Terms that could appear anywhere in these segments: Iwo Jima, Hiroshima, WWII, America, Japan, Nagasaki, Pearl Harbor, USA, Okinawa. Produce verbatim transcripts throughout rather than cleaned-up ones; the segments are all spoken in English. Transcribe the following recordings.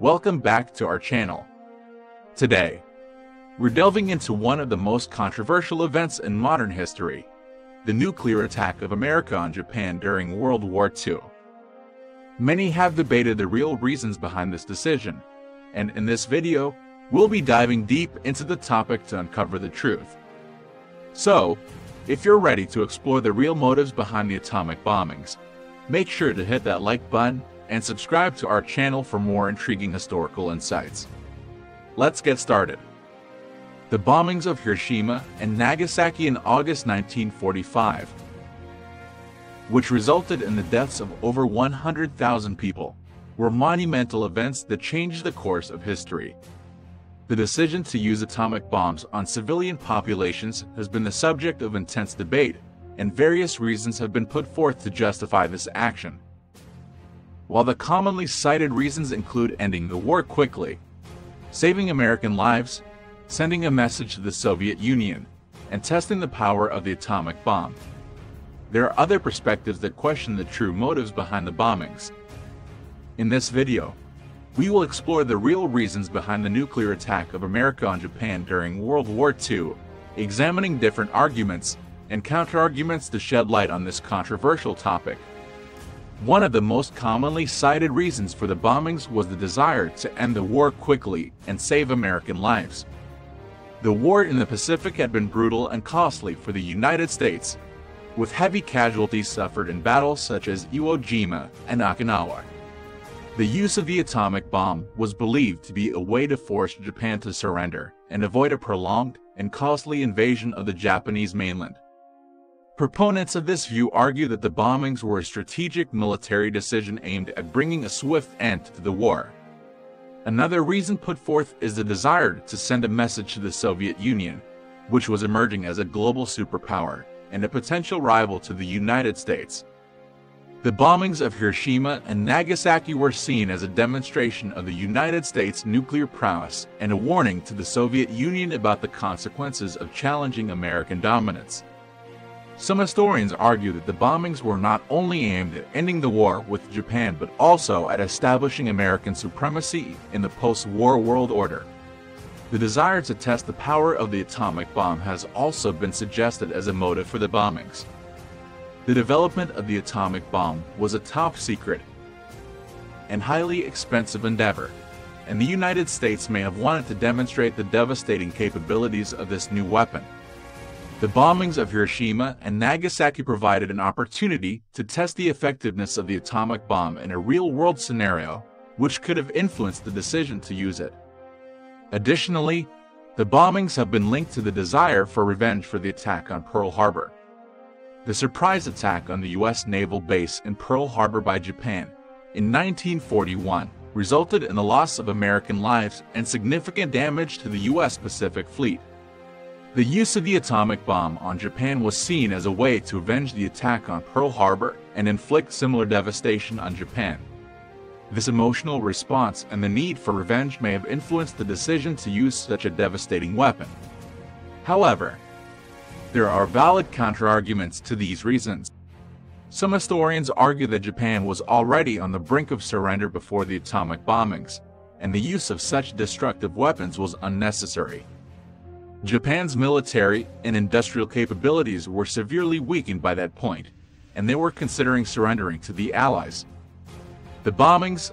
Welcome back to our channel. Today, we're delving into one of the most controversial events in modern history, the nuclear attack of America on Japan during World War Two. Many have debated the real reasons behind this decision, and in this video, we'll be diving deep into the topic to uncover the truth. So, if you're ready to explore the real motives behind the atomic bombings, make sure to hit that like button and subscribe to our channel for more intriguing historical insights. Let's get started. The bombings of Hiroshima and Nagasaki in August nineteen forty-five, which resulted in the deaths of over one hundred thousand people, were monumental events that changed the course of history. The decision to use atomic bombs on civilian populations has been the subject of intense debate, and various reasons have been put forth to justify this action. While the commonly cited reasons include ending the war quickly, saving American lives, sending a message to the Soviet Union, and testing the power of the atomic bomb, there are other perspectives that question the true motives behind the bombings. In this video, we will explore the real reasons behind the nuclear attack of America on Japan during World War Two, examining different arguments and counter-arguments to shed light on this controversial topic. One of the most commonly cited reasons for the bombings was the desire to end the war quickly and save American lives. The war in the Pacific had been brutal and costly for the United States, with heavy casualties suffered in battles such as Iwo Jima and Okinawa. The use of the atomic bomb was believed to be a way to force Japan to surrender and avoid a prolonged and costly invasion of the Japanese mainland. Proponents of this view argue that the bombings were a strategic military decision aimed at bringing a swift end to the war. Another reason put forth is the desire to send a message to the Soviet Union, which was emerging as a global superpower and a potential rival to the United States. The bombings of Hiroshima and Nagasaki were seen as a demonstration of the United States' nuclear prowess and a warning to the Soviet Union about the consequences of challenging American dominance. Some historians argue that the bombings were not only aimed at ending the war with Japan but also at establishing American supremacy in the post-war world order. The desire to test the power of the atomic bomb has also been suggested as a motive for the bombings. The development of the atomic bomb was a top-secret and highly expensive endeavor, and the United States may have wanted to demonstrate the devastating capabilities of this new weapon. The bombings of Hiroshima and Nagasaki provided an opportunity to test the effectiveness of the atomic bomb in a real-world scenario, which could have influenced the decision to use it. Additionally, the bombings have been linked to the desire for revenge for the attack on Pearl Harbor. The surprise attack on the U S naval base in Pearl Harbor by Japan in nineteen forty-one resulted in the loss of American lives and significant damage to the U S Pacific Fleet. The use of the atomic bomb on Japan was seen as a way to avenge the attack on Pearl Harbor and inflict similar devastation on Japan. This emotional response and the need for revenge may have influenced the decision to use such a devastating weapon. However, there are valid counterarguments to these reasons. Some historians argue that Japan was already on the brink of surrender before the atomic bombings, and the use of such destructive weapons was unnecessary. Japan's military and industrial capabilities were severely weakened by that point, and they were considering surrendering to the Allies. The bombings,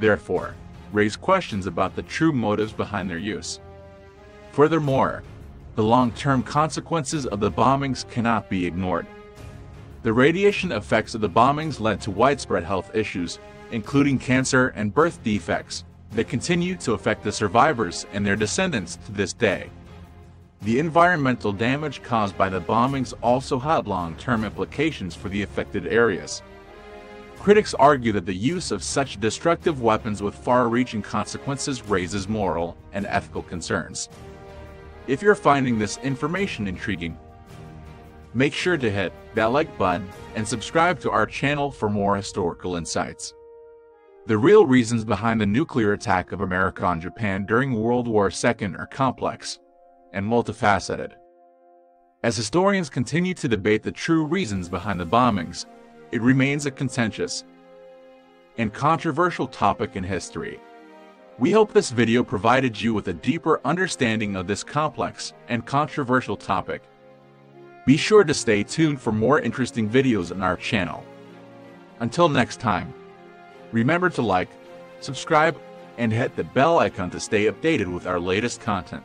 therefore, raise questions about the true motives behind their use. Furthermore, the long-term consequences of the bombings cannot be ignored. The radiation effects of the bombings led to widespread health issues, including cancer and birth defects, that continue to affect the survivors and their descendants to this day. The environmental damage caused by the bombings also had long-term implications for the affected areas. Critics argue that the use of such destructive weapons with far-reaching consequences raises moral and ethical concerns. If you're finding this information intriguing, make sure to hit that like button and subscribe to our channel for more historical insights. The real reasons behind the nuclear attack of America on Japan during World War Two are complex and multifaceted. As historians continue to debate the true reasons behind the bombings, it remains a contentious and controversial topic in history. We hope this video provided you with a deeper understanding of this complex and controversial topic. Be sure to stay tuned for more interesting videos on our channel. Until next time, remember to like, subscribe, and hit the bell icon to stay updated with our latest content.